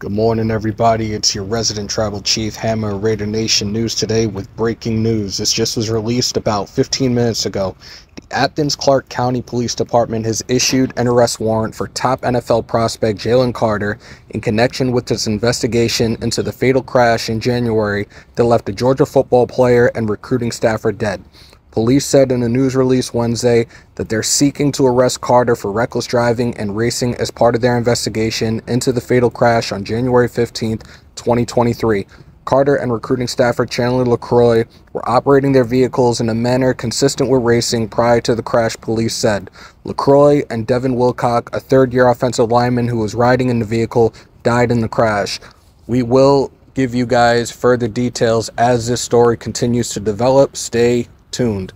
Good morning, everybody. It's your resident tribal chief, Hammer, Raider Nation News today with breaking news. This just was released about 15 minutes ago. The Athens-Clarke County Police Department has issued an arrest warrant for top NFL prospect Jalen Carter in connection with its investigation into the fatal crash in January that left a Georgia football player and recruiting staffer dead. Police said in a news release Wednesday that they're seeking to arrest Carter for reckless driving and racing as part of their investigation into the fatal crash on January 15, 2023. Carter and recruiting staffer Chandler LeCroy were operating their vehicles in a manner consistent with racing prior to the crash, police said. LeCroy and Devin Willock, a third-year offensive lineman who was riding in the vehicle, died in the crash. We will give you guys further details as this story continues to develop. Stay tuned.